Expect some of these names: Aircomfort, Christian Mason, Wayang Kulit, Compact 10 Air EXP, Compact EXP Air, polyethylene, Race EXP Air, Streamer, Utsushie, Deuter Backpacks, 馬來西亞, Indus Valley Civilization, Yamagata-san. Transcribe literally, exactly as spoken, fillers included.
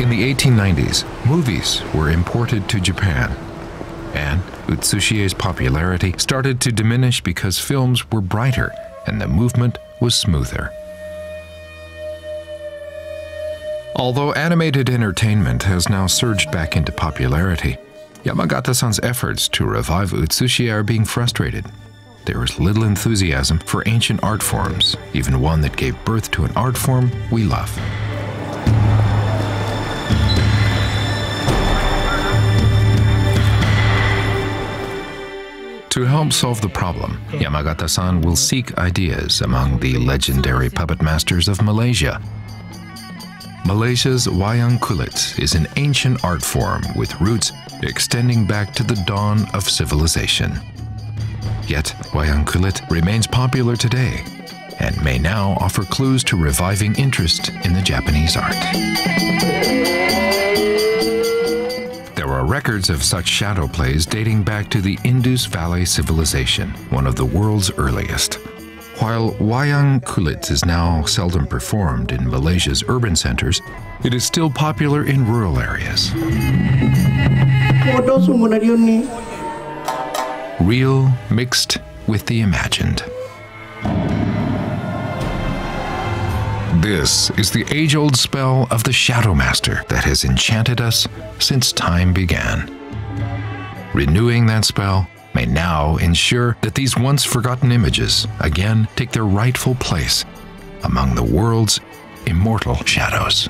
In the eighteen nineties, movies were imported to Japan, and Utsushie's popularity started to diminish because films were brighter and the movement was smoother. Although animated entertainment has now surged back into popularity, Yamagata-san's efforts to revive Utsushie are being frustrated. There is little enthusiasm for ancient art forms, even one that gave birth to an art form we love. To help solve the problem, Yamagata-san will seek ideas among the legendary puppet masters of Malaysia. Malaysia's Wayang Kulit is an ancient art form with roots extending back to the dawn of civilization. Yet, Wayang Kulit remains popular today and may now offer clues to reviving interest in the Japanese art. There are records of such shadow plays dating back to the Indus Valley Civilization, one of the world's earliest. While Wayang Kulit is now seldom performed in Malaysia's urban centers, it is still popular in rural areas. Real mixed with the imagined. This is the age-old spell of the Shadow Master that has enchanted us since time began. Renewing that spell may now ensure that these once forgotten images again take their rightful place among the world's immortal shadows.